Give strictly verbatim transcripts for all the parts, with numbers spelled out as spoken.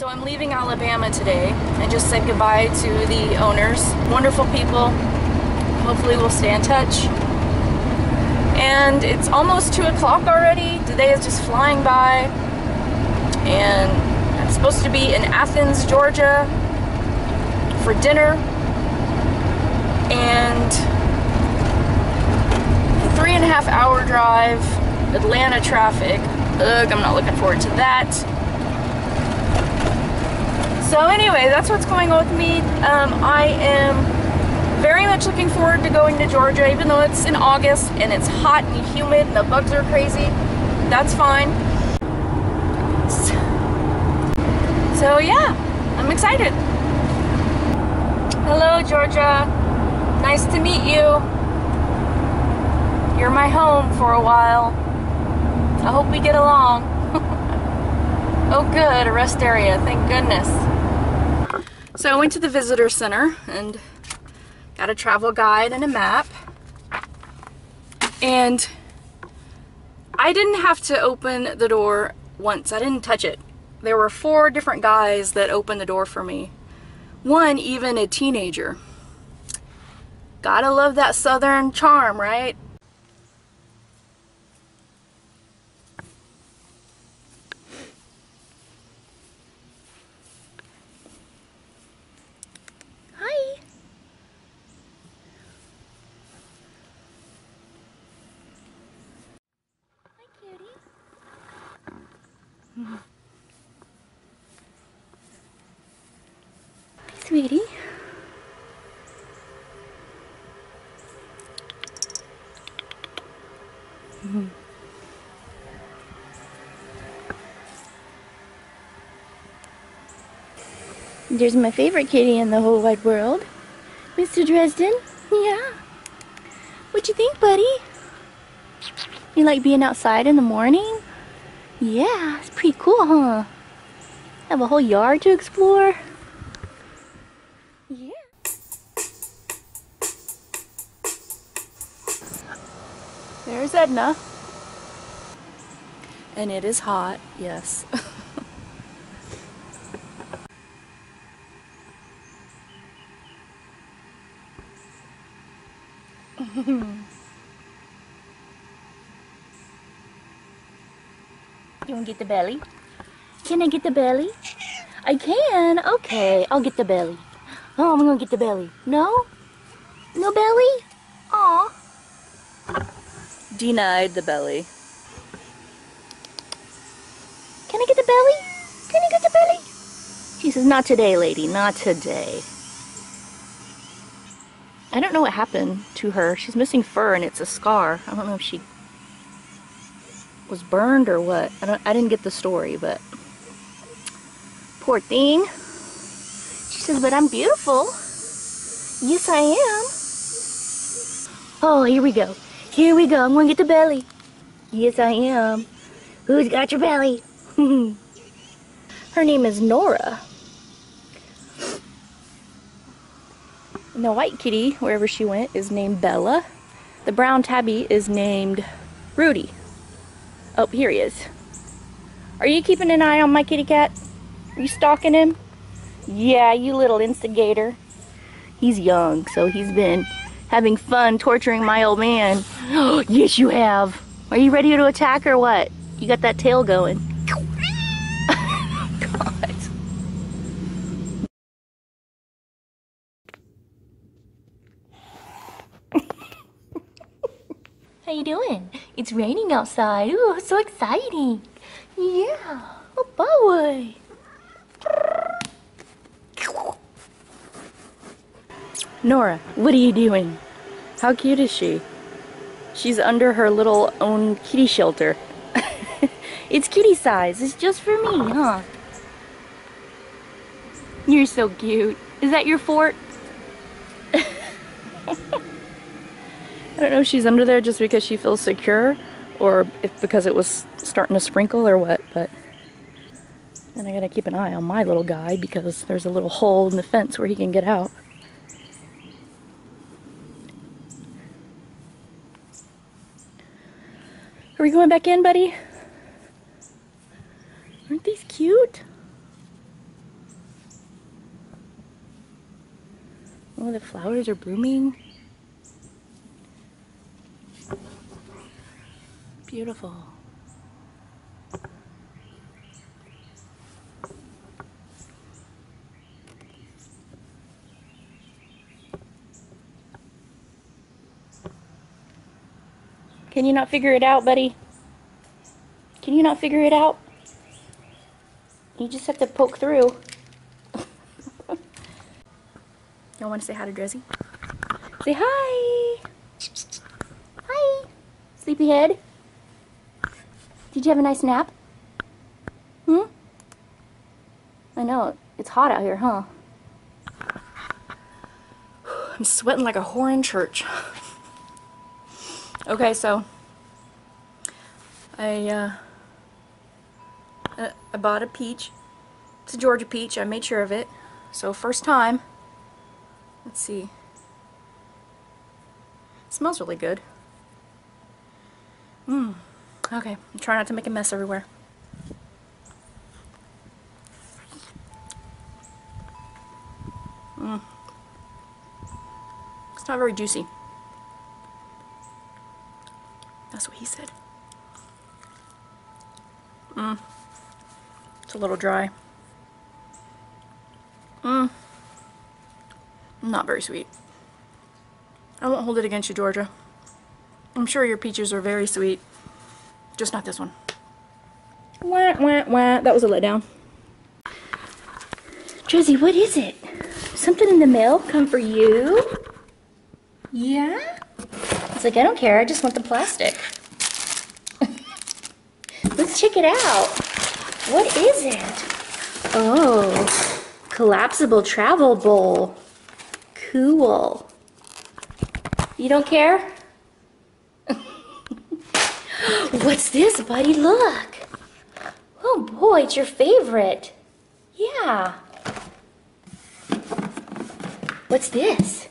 So I'm leaving Alabama today and just said goodbye to the owners. Wonderful people. Hopefully we'll stay in touch. And it's almost two o'clock already. The day is just flying by. And I'm supposed to be in Athens, Georgia for dinner. And three and a half hour drive, Atlanta traffic. Ugh, I'm not looking forward to that. So anyway, that's what's going on with me. Um, I am very much looking forward to going to Georgia, even though it's in August and it's hot and humid and the bugs are crazy. That's fine. So yeah, I'm excited. Hello, Georgia. Nice to meet you. You're my home for a while. I hope we get along. Oh good, a rest area, thank goodness. So I went to the visitor center and got a travel guide and a map. And I didn't have to open the door once, I didn't touch it. There were four different guys that opened the door for me. One, even a teenager. Gotta love that southern charm, right? Sweetie. Mm-hmm. There's my favorite kitty in the whole wide world, Mister Dresden. Yeah. What you think, buddy? You like being outside in the morning? Yeah, it's pretty cool, huh? Have a whole yard to explore. Yeah. There's Edna. And it is hot, yes. You want to get the belly? Can I get the belly? I can. Okay, I'll get the belly. Oh, I'm gonna get the belly. No? No belly? Aw. Denied the belly. Can I get the belly? Can I get the belly? She says, not today, lady. Not today. I don't know what happened to her. She's missing fur and it's a scar. I don't know if she was burned or what. I don't I didn't get the story, but poor thing. She says, but I'm beautiful. Yes, I am. Oh, here we go. Here we go. I'm gonna get the belly. Yes, I am. Who's got your belly? Her name is Nora. And the white kitty, wherever she went, is named Bella. The brown tabby is named Rudy. Oh, here he is. Are you keeping an eye on my kitty cat? Are you stalking him? Yeah, you little instigator. He's young, so he's been having fun torturing my old man. Oh, yes, you have. Are you ready to attack or what? You got that tail going. God. How you doing? It's raining outside. Ooh, so exciting. Yeah. Oh, boy. Nora, what are you doing? How cute is she? She's under her little own kitty shelter. It's kitty size. It's just for me, huh? You're so cute. Is that your fort? I don't know if she's under there just because she feels secure or if because it was starting to sprinkle or what, but... And I gotta keep an eye on my little guy because there's a little hole in the fence where he can get out. Are we going back in, buddy? Aren't these cute? Oh, the flowers are blooming. Beautiful. Can you not figure it out, buddy? Can you not figure it out? You just have to poke through. Y'all want to say hi to Dresden? Say hi! Hi! Sleepyhead? Did you have a nice nap? Hmm? I know, it's hot out here, huh? I'm sweating like a whore in church. Okay, so I, uh, I bought a peach. It's a Georgia peach. I made sure of it. So first time. Let's see. It smells really good. Mmm. Okay. I'm trying not to make a mess everywhere. Mmm. It's not very juicy. That's what he said. Mmm. It's a little dry. Mmm. Not very sweet. I won't hold it against you, Georgia. I'm sure your peaches are very sweet. Just not this one. Wah, wah, wah. That was a letdown. Josie, what is it? Something in the mail come for you? Yeah? It's like, I don't care. I just want the plastic. Let's check it out. What is it? Oh, collapsible travel bowl. Cool. You don't care? What's this, buddy? Look. Oh boy, it's your favorite. Yeah. What's this?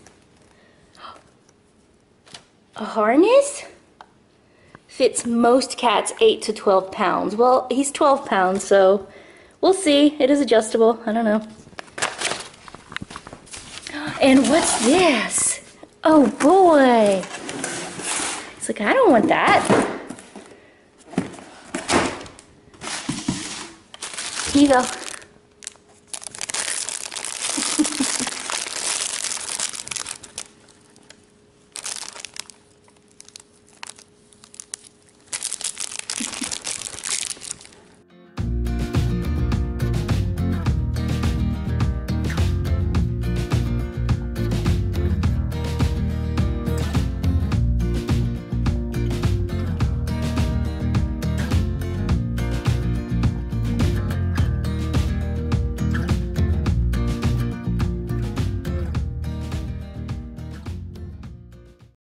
A harness? Fits most cats eight to twelve pounds. Well, he's twelve pounds, so we'll see. It is adjustable. I don't know. And what's this? Oh boy. It's like, I don't want that. Here you go.